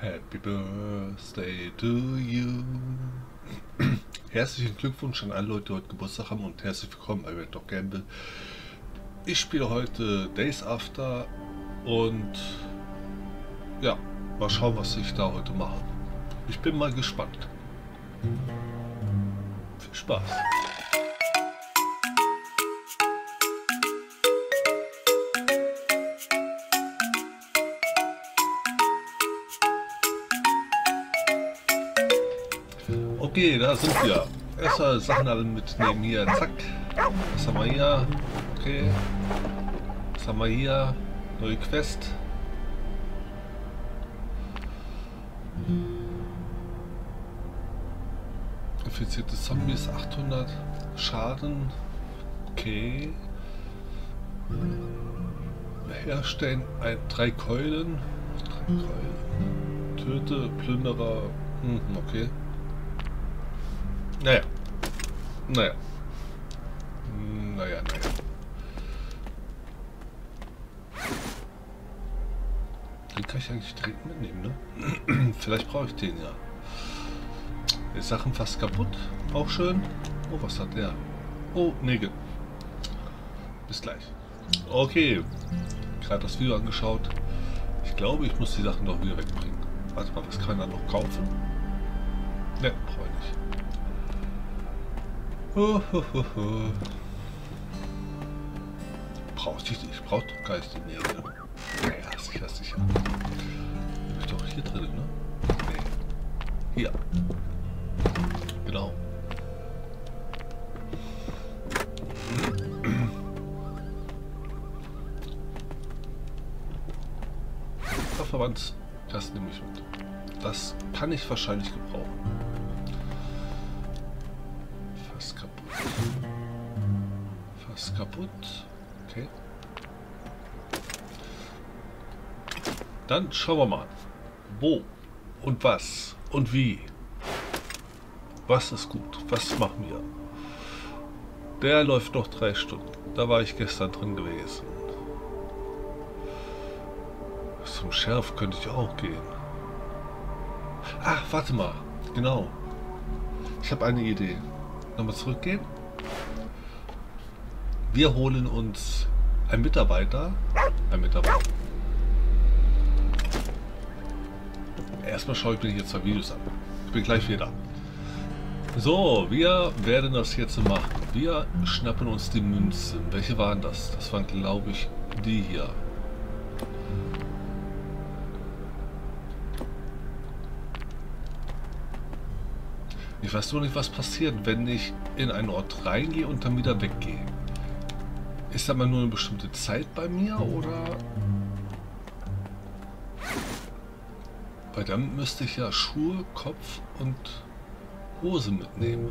Happy Birthday to you. Herzlichen Glückwunsch an alle Leute, die heute Geburtstag haben, und herzlich willkommen bei Red Dog Gamble. Ich spiele heute Days After und ja, mal schauen, was ich da heute mache. Ich bin mal gespannt. Viel Spaß. Okay, da sind wir. Erstmal Sachen alle mitnehmen hier. Zack. Was haben wir hier? Okay. Was haben wir hier? Neue Quest. Infizierte Zombies 800 Schaden. Okay. Herstellen 3 Keulen. 3 Keulen. Töte Plünderer. Okay. Naja. Den kann ich eigentlich direkt mitnehmen, ne? Vielleicht brauche ich den ja. Die Sachen fast kaputt. Auch schön. Oh, was hat der? Oh, Nägel. Bis gleich. Okay. Gerade das Video angeschaut. Ich glaube, ich muss die Sachen doch wieder wegbringen. Warte mal, was kann man da noch kaufen? Ne, brauche ich nicht. Brauche ich nicht, ich brauche doch gar nicht die Nägel. Naja, sicher. Hab ich doch hier drin, ne? Nee. Hier. Genau. Verband, das nehme ich mit. Das kann ich wahrscheinlich gebrauchen. Kaputt. Okay. Dann schauen wir mal. Wo und was und wie. Was ist gut? Was machen wir? Der läuft noch 3 Stunden. Da war ich gestern drin gewesen. Zum Sheriff könnte ich auch gehen. Ach, warte mal. Genau. Ich habe eine Idee. Nochmal zurückgehen. Wir holen uns einen Mitarbeiter. Erstmal schaue ich mir hier 2 Videos an. Ich bin gleich wieder da. So, wir werden das jetzt machen. Wir schnappen uns die Münzen. Welche waren das? Das waren, glaube ich, die hier. Ich weiß nur nicht, was passiert, wenn ich in einen Ort reingehe und dann wieder weggehe. Ist da mal nur eine bestimmte Zeit bei mir, oder? Weil dann müsste ich ja Schuhe, Kopf und Hose mitnehmen.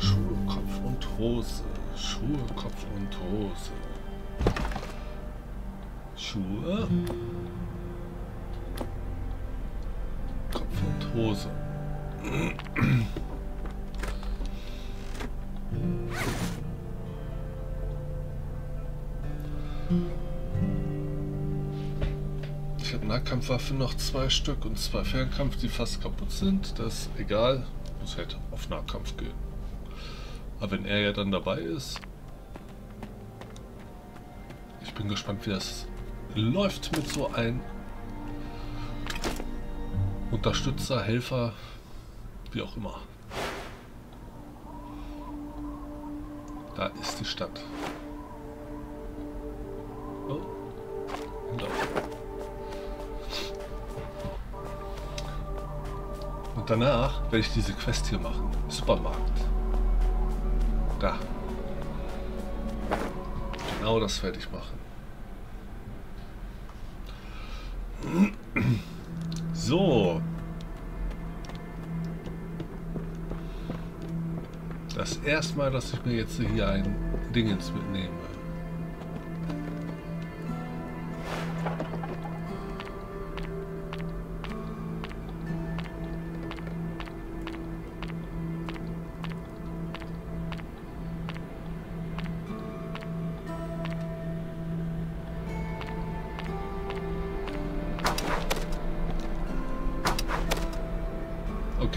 Schuhe, Kopf und Hose. Schuhe, Kopf und Hose. Schuhe. Kopf und Hose. Ich habe Nahkampfwaffen noch 2 Stück und 2 Fernkampf, die fast kaputt sind. Das ist egal, muss halt auf Nahkampf gehen. Aber wenn er ja dann dabei ist, ich bin gespannt, wie das läuft mit so einem Unterstützer, Helfer, wie auch immer. Da ist die Stadt. Oh. Und danach werde ich diese Quest hier machen. Supermarkt. Da. Genau das werde ich machen. So. Das erste Mal, dass ich mir jetzt hier ein Dingens mitnehme.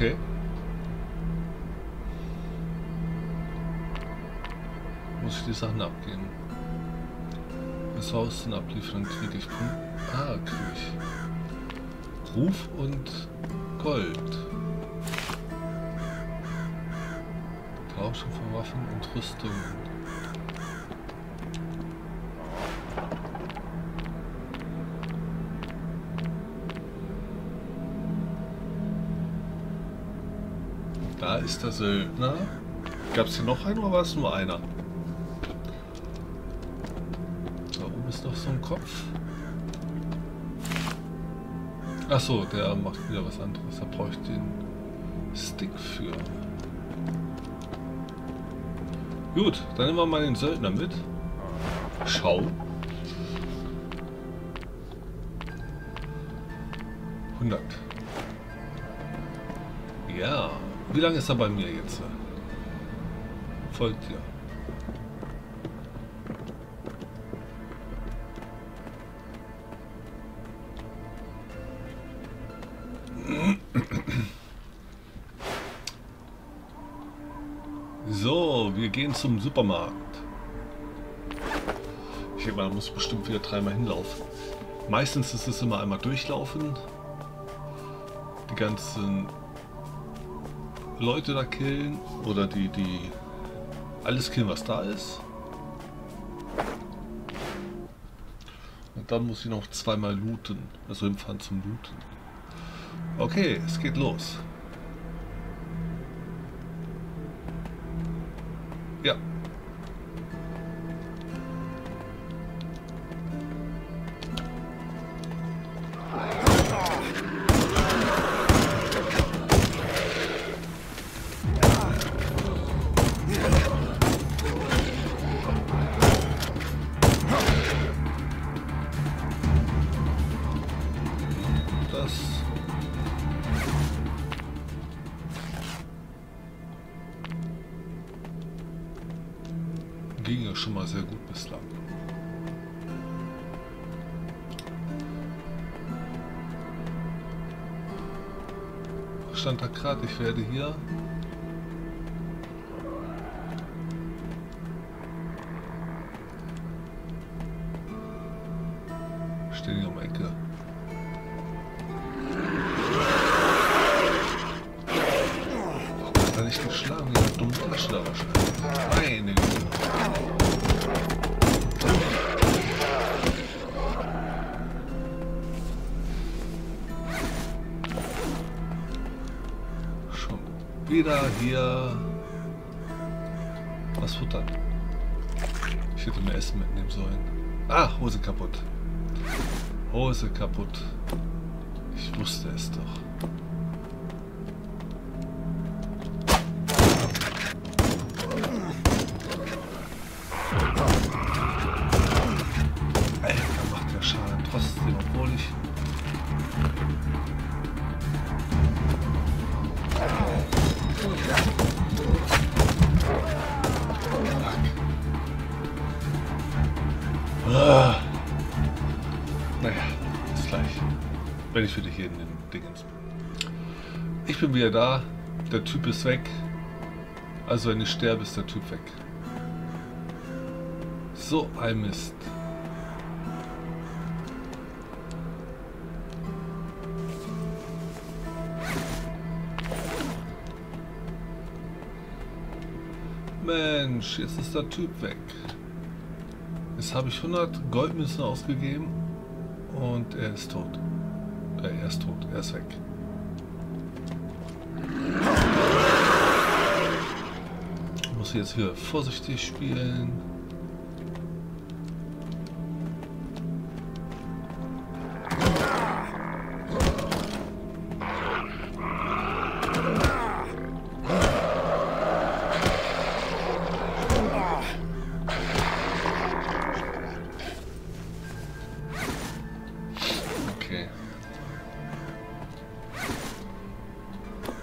Okay. Muss ich die Sachen abgeben? Ressourcen abliefern kriege ich Punkte. Ah, kriege ich Ruf und Gold. Tauschen von Waffen und Rüstungen. Da ist der Söldner. Gab es hier noch einen oder war es nur einer? Da oben ist noch so ein Kopf. Achso, der macht wieder was anderes. Da brauche ich den Stick für. Gut, dann nehmen wir mal den Söldner mit. Schau. 100. Ja. Wie lange ist er bei mir jetzt? Folgt dir. So, wir gehen zum Supermarkt. Ich denke mal, da muss bestimmt wieder dreimal hinlaufen. Meistens ist es immer einmal durchlaufen. Die ganzen Leute da killen oder die alles killen, was da ist. Und dann muss ich noch zweimal looten, also hinfahren zum Looten. Okay, es geht los. Ja. Ging ja schon mal sehr gut bislang. Stand da gerade, ich werde hier stehen hier um die Ecke. Kann ich geschlagen, diese dumme Tasche da wahrscheinlich. Meine Güte. Schon wieder hier. Was futtern? Ich hätte mir Essen mitnehmen sollen. Ah, Hose kaputt. Hose kaputt. Ich wusste es doch. Naja, bis gleich. Wenn ich für dich hier in den Dingens bin. Ich bin wieder da. Der Typ ist weg. Also wenn ich sterbe, ist der Typ weg. So ein Mist. Mensch, jetzt ist der Typ weg. Jetzt habe ich 100 Goldmünzen ausgegeben und er ist tot. Er ist weg. Ich muss jetzt hier vorsichtig spielen.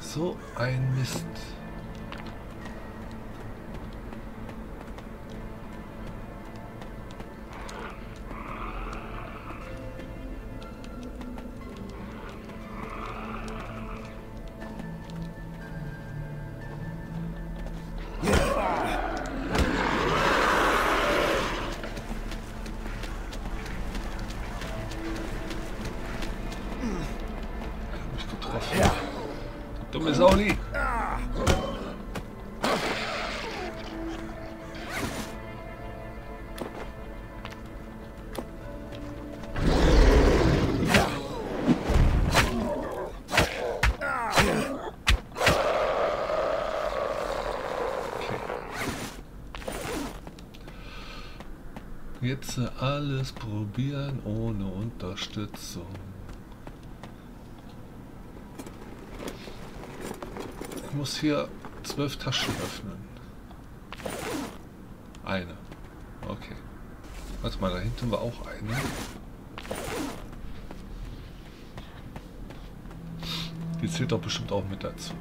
So ein Mist. mir sau lieb. Jetzt alles probieren ohne Unterstützung. Ich muss hier 12 Taschen öffnen. Eine. Okay. Warte mal, da hinten war auch eine. Die zählt doch bestimmt auch mit dazu.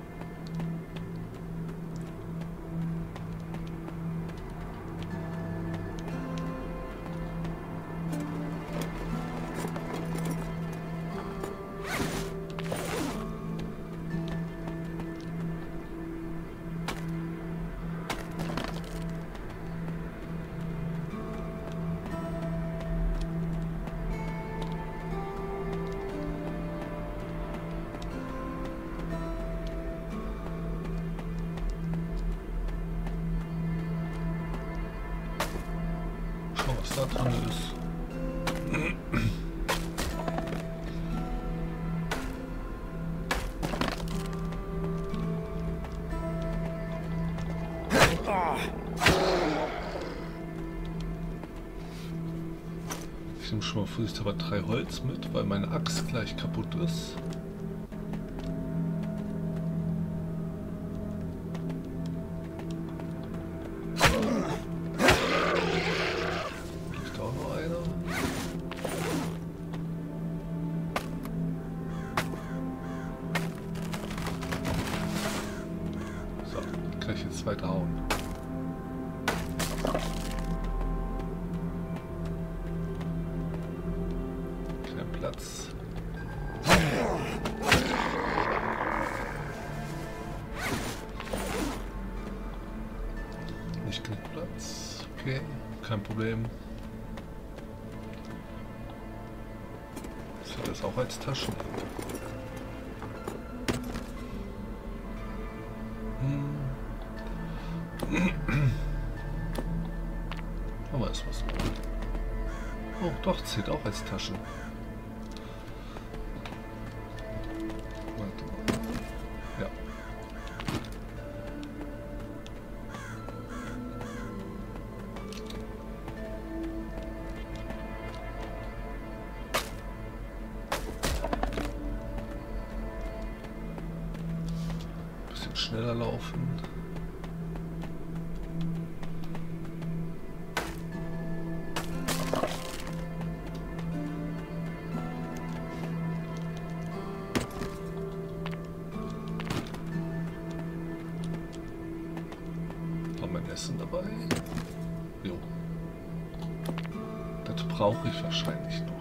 Da drin ist. Ich nehme schon mal vorsichtig aber 3 Holz mit, weil meine Axt gleich kaputt ist. Nicht genug Platz. Okay, kein Problem. Ich hätte das auch als Taschen. Aber ist was gut. Oh doch, zählt auch als Taschen. Schneller laufen. Haben wir ein Essen dabei? Jo. Das brauche ich wahrscheinlich noch.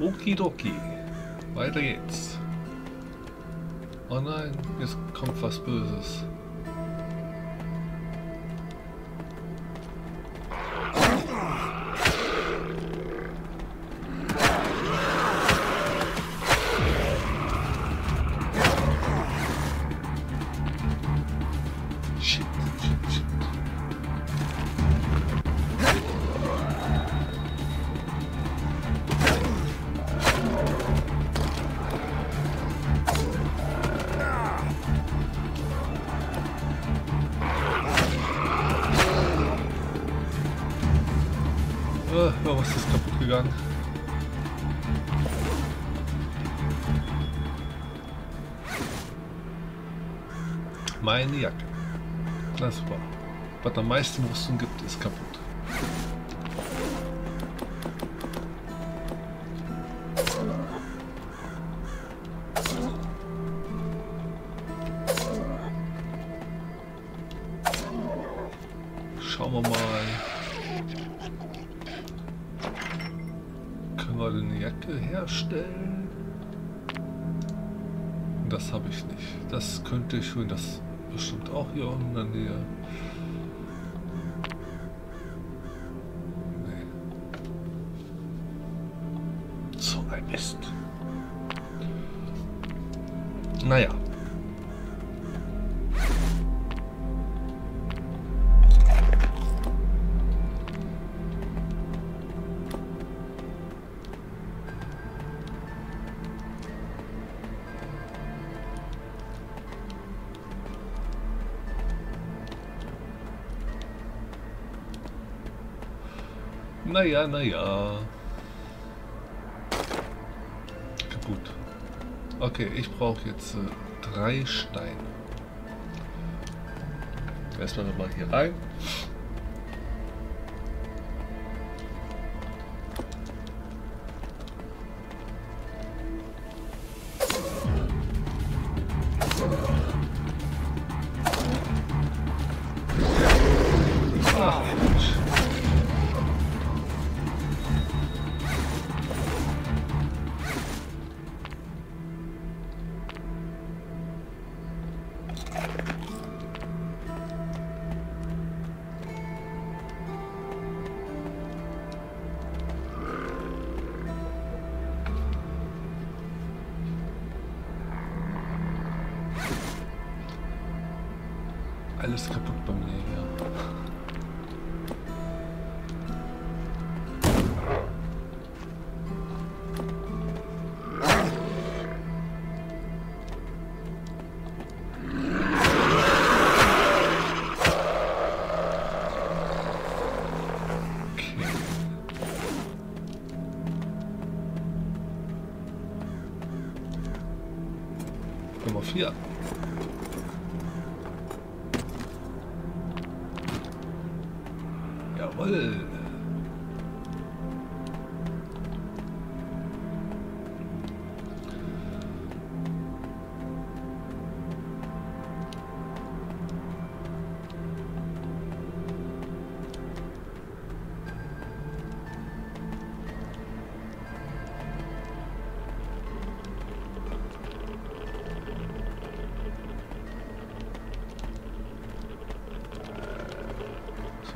Okidoki. Weiter geht's. Oh nein, jetzt kommt was Böses. Was ist kaputt gegangen? Meine Jacke. Das war. Was am meisten Rüstung gibt, ist kaputt. Schauen wir mal. Können wir eine Jacke herstellen? Das habe ich nicht. Das könnte ich holen. Das bestimmt auch hier unten in der Nähe. Nee. So ein Mist. Naja. Naja. Gut. Okay, ich brauche jetzt 3 Steine. Erstmal nochmal hier rein. Alles kaputt bei mir, ja. Okay. Nummer 4.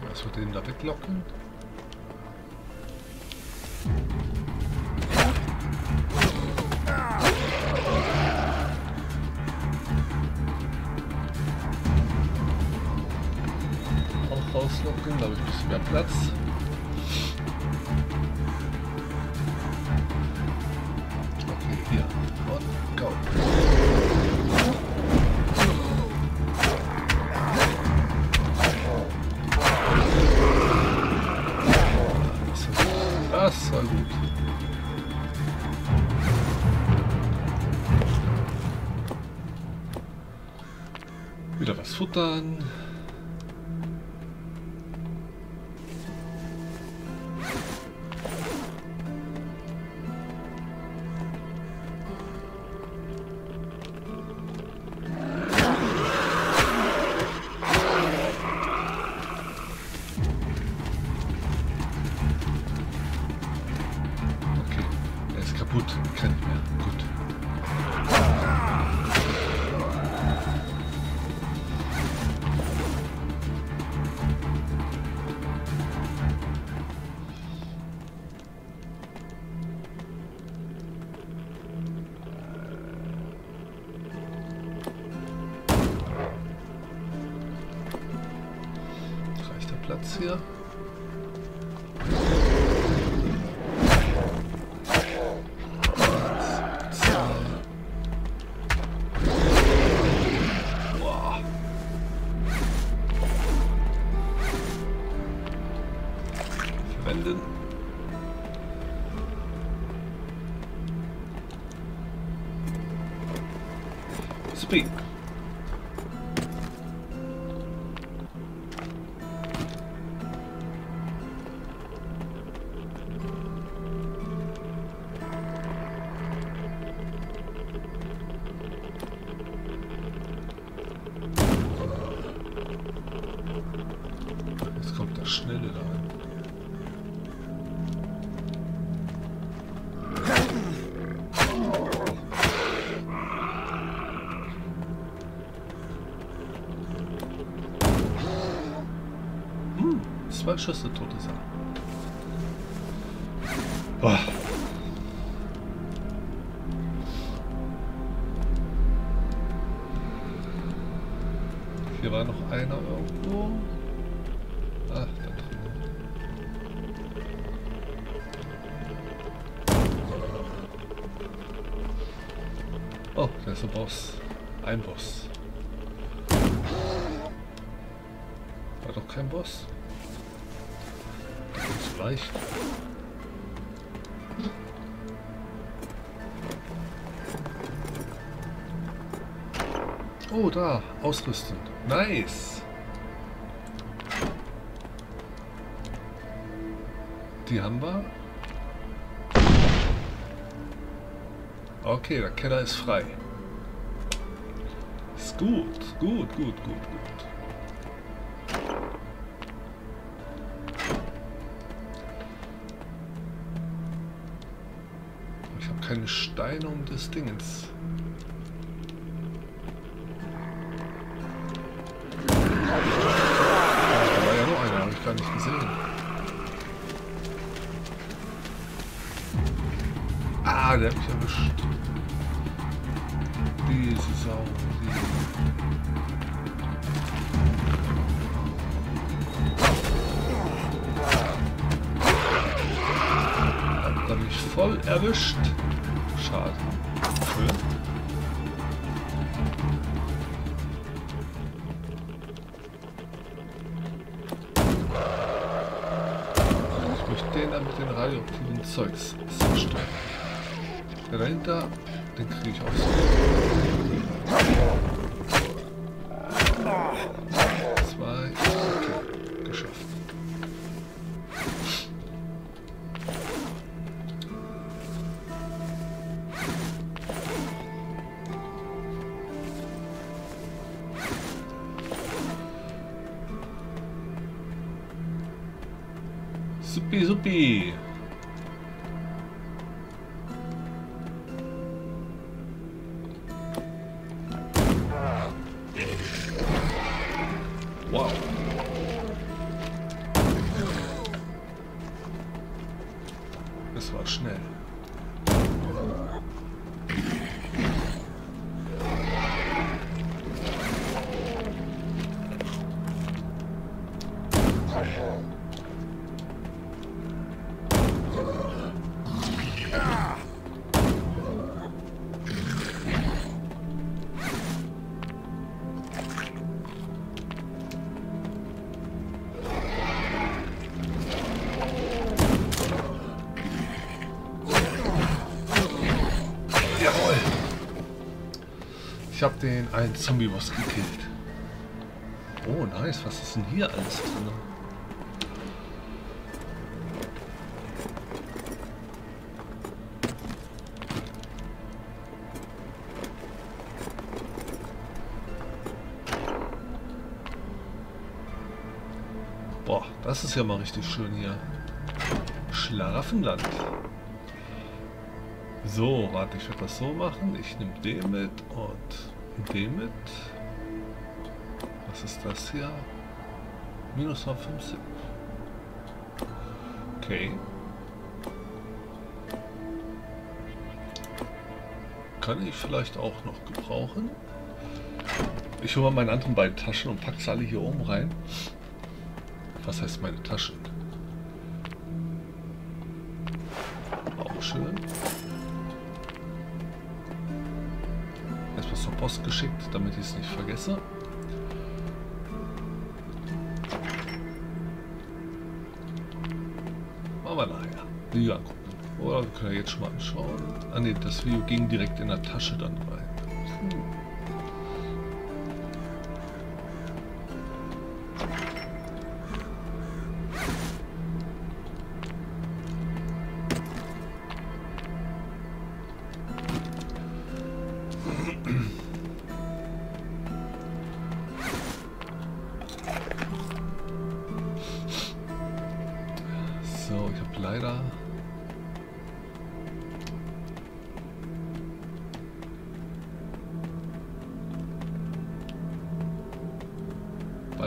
Was wird den da weglocken? Auch rauslocken, da habe ich ein bisschen mehr Platz. Okay, hier. Und go. Das war gut. Wieder was futtern. Platz hier. Wow. Verwenden. Speak. Schnelle da rein. 2 Schüsse tot ist er. Boah. Hier war noch einer irgendwo. Ach, da drüben. Oh, da ist ein Boss. Ein Boss. War doch kein Boss. Das ist leicht. Oh, da. Ausrüsten. Nice. Die haben wir. Okay, der Keller ist frei. Ist gut. Gut, gut, gut, gut. Ich habe keine Steine um des Dingens. Gar nicht gesehen. Ah, der hat mich erwischt. Diese Sau. Hat er mich voll erwischt. Schade. Schön. Radioaktiven Zeugs zerstören. Der dahinter, den kriege ich auch so. 2, okay, geschafft. Suppi, suppi. Ich habe den einen Zombie-Boss gekillt. Oh, nice. Was ist denn hier alles drin? Boah, das ist ja mal richtig schön hier. Schlaraffenland. So, warte, ich werde das so machen. Ich nehme den mit und den mit. Was ist das hier? Minus 50. Okay. Kann ich vielleicht auch noch gebrauchen. Ich hole mal meine anderen beiden Taschen und packe sie alle hier oben rein. Was heißt meine Taschen? Auch schön. Zum Post geschickt, damit ich es nicht vergesse. Machen wir nachher. Video angucken. Oder wir können ja jetzt schon mal anschauen. Ah ne, das Video ging direkt in der Tasche dann rein.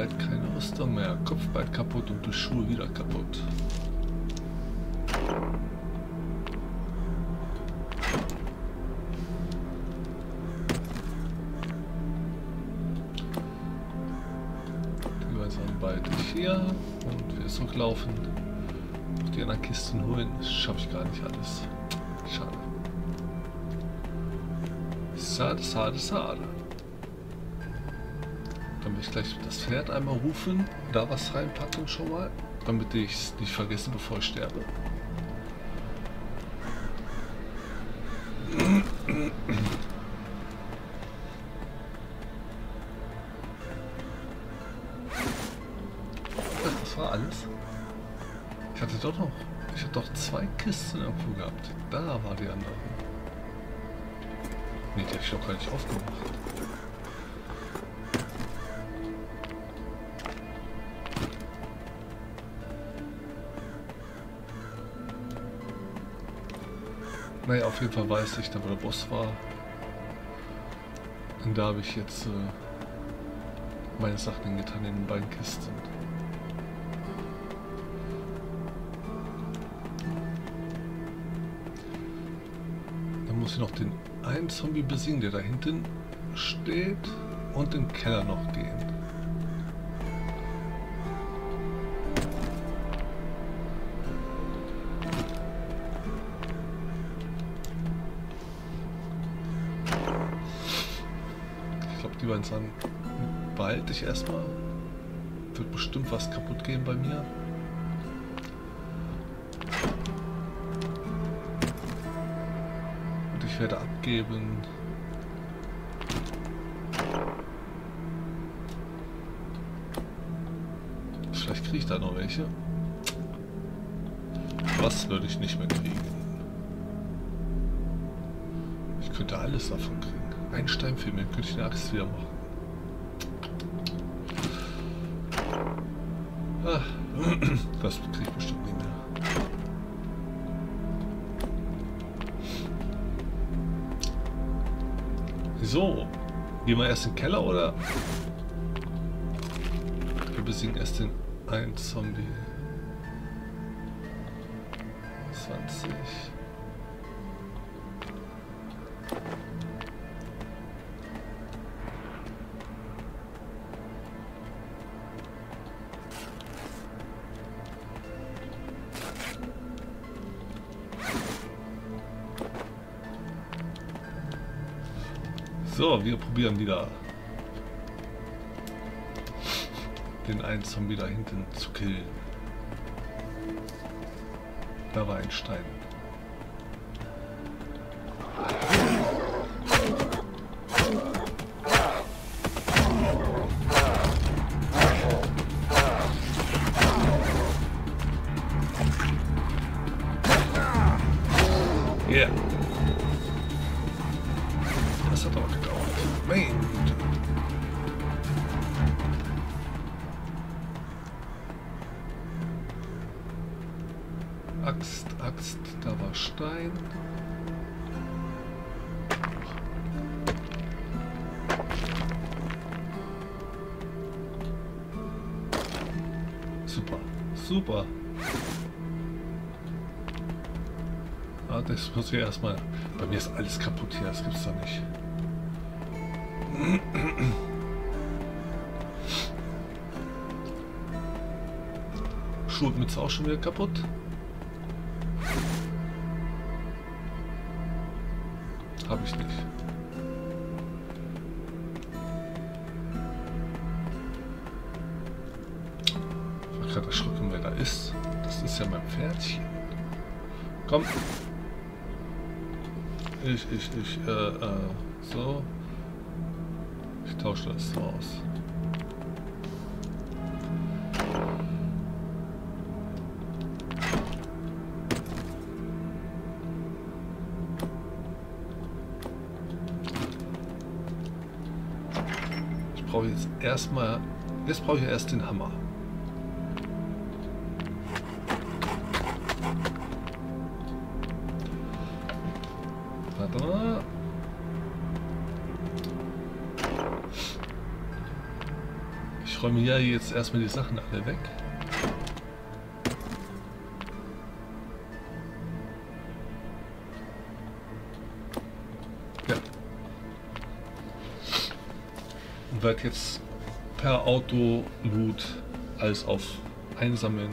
bald keine Rüstung mehr. Kopf bald kaputt und die Schuhe wieder kaputt. Die waren beide hier und wir zurücklaufen. Auch die anderen Kisten holen. Das schaffe ich gar nicht alles. Schade. Schade, schade, schade. Dann will ich gleich das Pferd einmal rufen, da was reinpacken schon mal, damit ich es nicht vergesse, bevor ich sterbe. Das war alles. Ich hatte doch noch, ich habe doch zwei Kisten irgendwo gehabt. Da war die andere. Nee, die habe ich doch gar nicht aufgemacht. Naja, auf jeden Fall weiß ich, da wo der Boss war. Und da habe ich jetzt meine Sachen getan in den beiden Kisten. Dann muss ich noch den einen Zombie besiegen, der da hinten steht, und in den Keller noch gehen. Dann behalte ich erstmal. Wird bestimmt was kaputt gehen bei mir. Und ich werde abgeben. Vielleicht kriege ich da noch welche. Was würde ich nicht mehr kriegen? Ich könnte alles davon kriegen. Ein Stein für mich, könnte ich eine Axt wieder machen. Ah, das kriege ich bestimmt nicht mehr. So, gehen wir erst in den Keller oder? Wir besiegen erst den einen Zombie. 20. So, wir probieren wieder den einen Zombie da hinten zu killen. Da war ein Stein. Yeah. Das hat aber gedauert. Meine Güte. Axt, Axt, da war Stein. Super, super. Ah, das muss ich erstmal. Bei mir ist alles kaputt hier, das gibt's doch nicht. Schulmütze auch schon wieder kaputt. Habe ich nicht. Ich war gerade erschrocken, wer da ist. Das ist ja mein Pferdchen. Komm. So. Ich tausche das so aus. Ich brauche jetzt erstmal. Jetzt brauche ich erst den Hammer. Warte mal. Ich Ich räume ja jetzt erstmal die Sachen alle weg. Ja. Und werde jetzt per Auto-Loot alles auf einsammeln.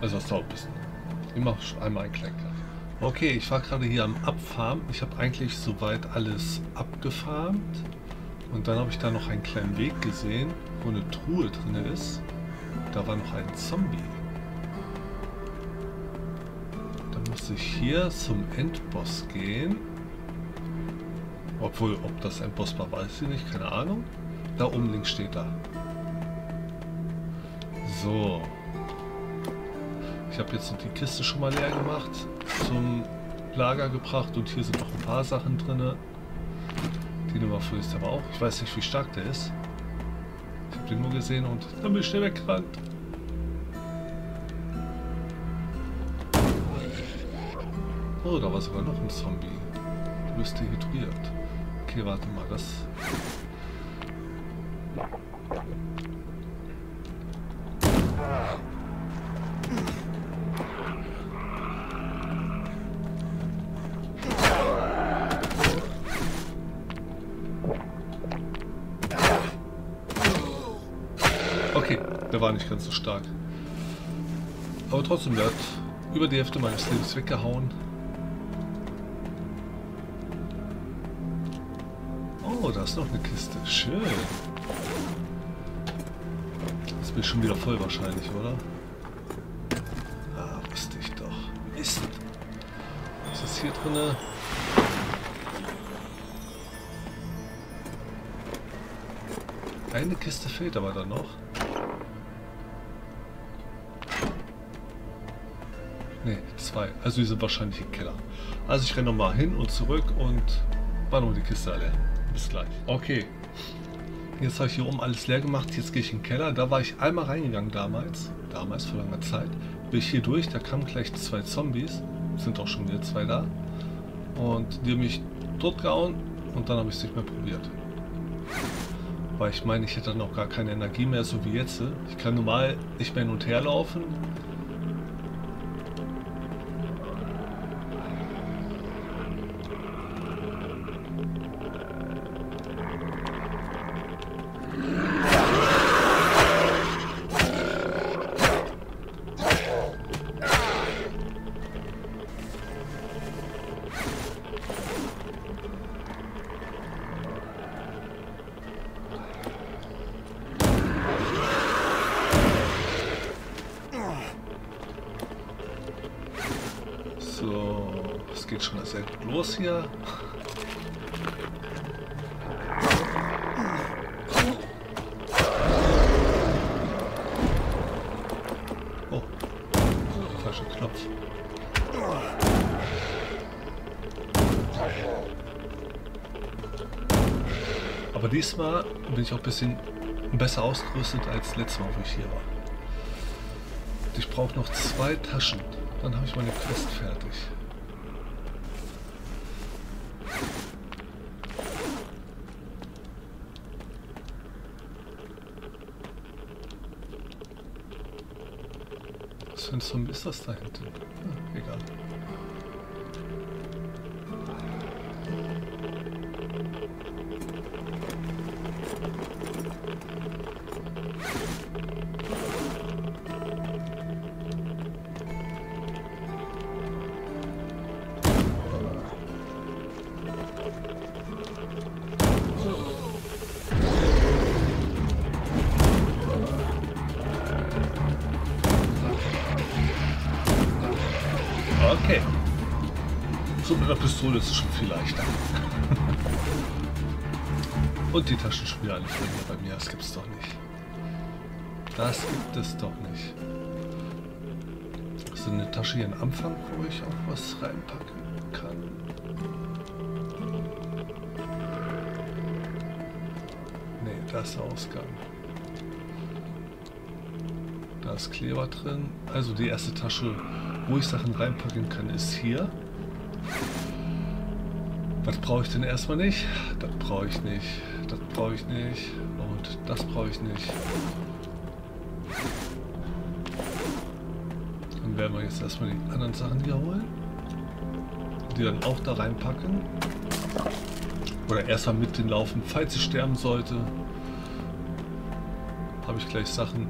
Also das dauert ein bisschen. Ich mache schon einmal einen kleinen Kaffee. Okay, ich war gerade hier am Abfarmen. Ich habe eigentlich soweit alles abgefarmt. Und dann habe ich da noch einen kleinen Weg gesehen, wo eine Truhe drin ist. Da war noch ein Zombie. Dann muss ich hier zum Endboss gehen. Obwohl, ob das Endboss war, weiß ich nicht, keine Ahnung. Da oben links steht da. So. Ich habe jetzt die Kiste schon mal leer gemacht, zum Lager gebracht und hier sind noch ein paar Sachen drin. Die Nummer 4 ist aber auch. Ich weiß nicht, wie stark der ist. Ich habe den nur gesehen und dann bin ich schnell weggerannt. Oh, da war sogar noch ein Zombie. Du bist dehydriert. Okay, warte mal, das... war nicht ganz so stark. Aber trotzdem, der hat über die Hälfte meines Lebens weggehauen. Oh, da ist noch eine Kiste. Schön. Das bin ich schon wieder voll wahrscheinlich, oder? Ah, wusste ich doch. Mist. Was ist hier drin? Eine Kiste fehlt aber dann noch. Ne, zwei. Also die sind wahrscheinlich im Keller. Also ich renne nochmal hin und zurück und war noch die Kiste alle. Bis gleich. Okay. Jetzt habe ich hier oben alles leer gemacht. Jetzt gehe ich in den Keller. Da war ich einmal reingegangen damals. Damals, vor langer Zeit. Bin ich hier durch. Da kamen gleich zwei Zombies. Sind auch schon wieder zwei da. Und die haben mich tot gehauen. Und dann habe ich es nicht mehr probiert. Weil ich meine, ich hätte dann auch gar keine Energie mehr, so wie jetzt. Ich kann normal nicht mehr hin und her laufen. Geht schon sehr gut los hier. Oh, falscher Knopf. Aber diesmal bin ich auch ein bisschen besser ausgerüstet als letztes Mal, wo ich hier war. Und ich brauche noch 2 Taschen, dann habe ich meine Quest fertig. Zombie ist das da hinten? Ja, egal. Okay. So mit der Pistole ist es schon viel leichter. Und die Taschen schon wieder alle voll bei mir. Das gibt's doch nicht. Das gibt es doch nicht. Ist eine Tasche hier am Anfang, wo ich auch was reinpacken kann? Ne, da ist der Ausgang. Da ist Kleber drin. Also die erste Tasche, wo ich Sachen reinpacken kann, ist hier. Was brauche ich denn erstmal nicht? Das brauche ich nicht. das brauche ich nicht und das brauche ich nicht. Dann werden wir jetzt erstmal die anderen Sachen hier holen, die dann auch da reinpacken. Oder erstmal mit den Laufen, falls ich sterben sollte, habe ich gleich Sachen.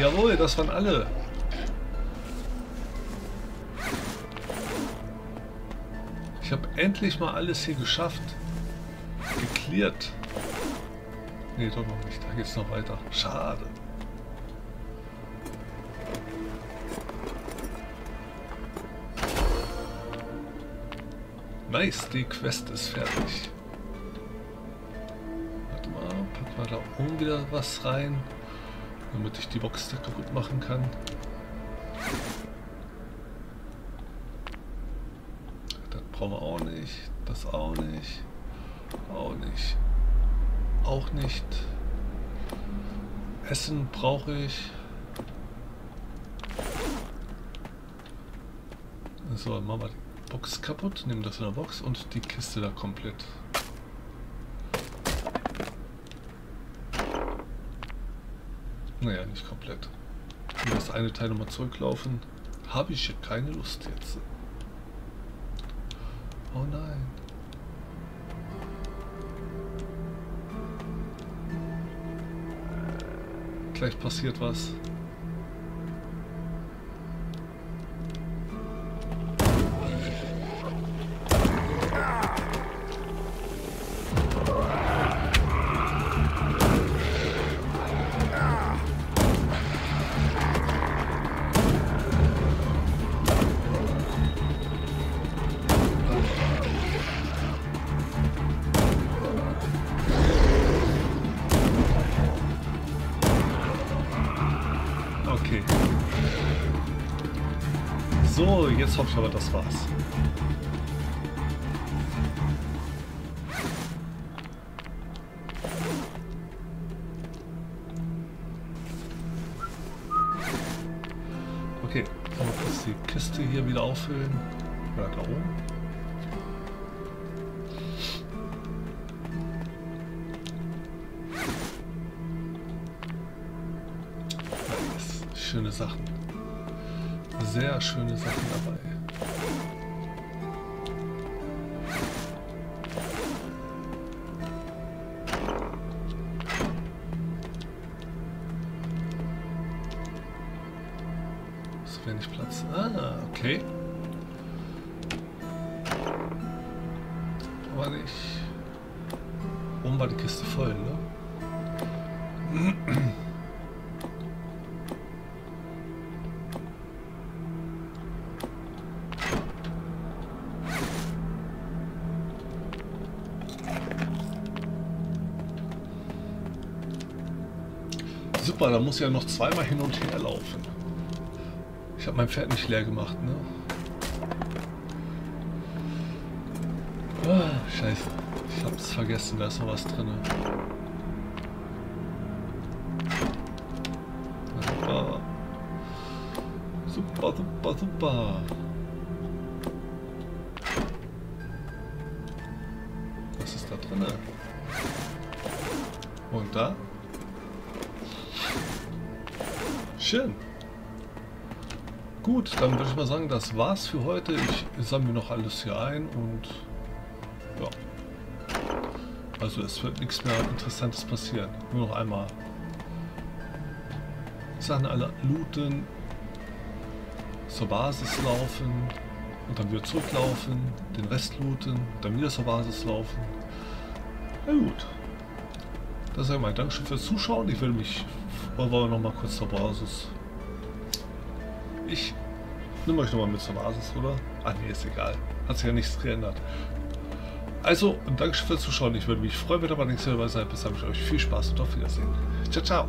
Jawohl, das waren alle. Ich habe endlich mal alles hier geschafft. Geklärt. Ne, doch noch nicht. Da geht es noch weiter. Schade. Nice, die Quest ist fertig. Warte mal, packen wir da oben wieder was rein, damit ich die Box da kaputt machen kann. Das brauchen wir auch nicht. Das auch nicht. Auch nicht. Auch nicht. Essen brauche ich. So, dann machen wir die Box kaputt. Nehmen das in der Box und die Kiste da komplett. Naja, nicht komplett. Wenn das eine Teil nochmal zurücklaufen, habe ich hier keine Lust jetzt. Oh nein. Gleich passiert was. So, jetzt hoffe ich aber, das war's. Okay, dann mal kurz die Kiste hier wieder auffüllen. Oder da oben. Nice. Schöne Sachen. Sehr schöne Sachen dabei. So wenig Platz. Ah, okay. Aber nicht. Oben war die Kiste voll, ne? Super, da muss ich ja noch zweimal hin und her laufen. Ich habe mein Pferd nicht leer gemacht, ne? Ah, scheiße, ich hab's vergessen, da ist noch was drin. Super. Super, super, super. Was ist da drin? Und da? Schön. Gut, dann würde ich mal sagen, das war's für heute. Ich sammle noch alles hier ein und ja. Also es wird nichts mehr Interessantes passieren. Nur noch einmal Sachen alle looten, zur Basis laufen und dann wieder zurücklaufen, den Rest looten, dann wieder zur Basis laufen. Na gut. Das ist ja mein Dankeschön fürs Zuschauen. Ich will mich noch mal kurz zur Basis. Ich nehme euch noch mal mit zur Basis, oder? Ah ne, ist egal. Hat sich ja nichts geändert. Also, Dankeschön fürs Zuschauen. Ich würde mich freuen, wenn ihr mal nächstes Mal dabei seid. Bis dann wünsche ich euch viel Spaß und auf Wiedersehen. Ciao, ciao.